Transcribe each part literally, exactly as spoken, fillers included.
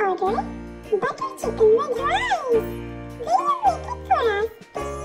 order butter chicken with rice. Will you make it for us, please?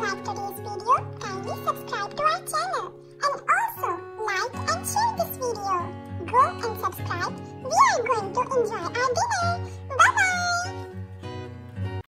like today's video, kindly subscribe to our channel and also like and share this video. Go and subscribe. We are going to enjoy our dinner.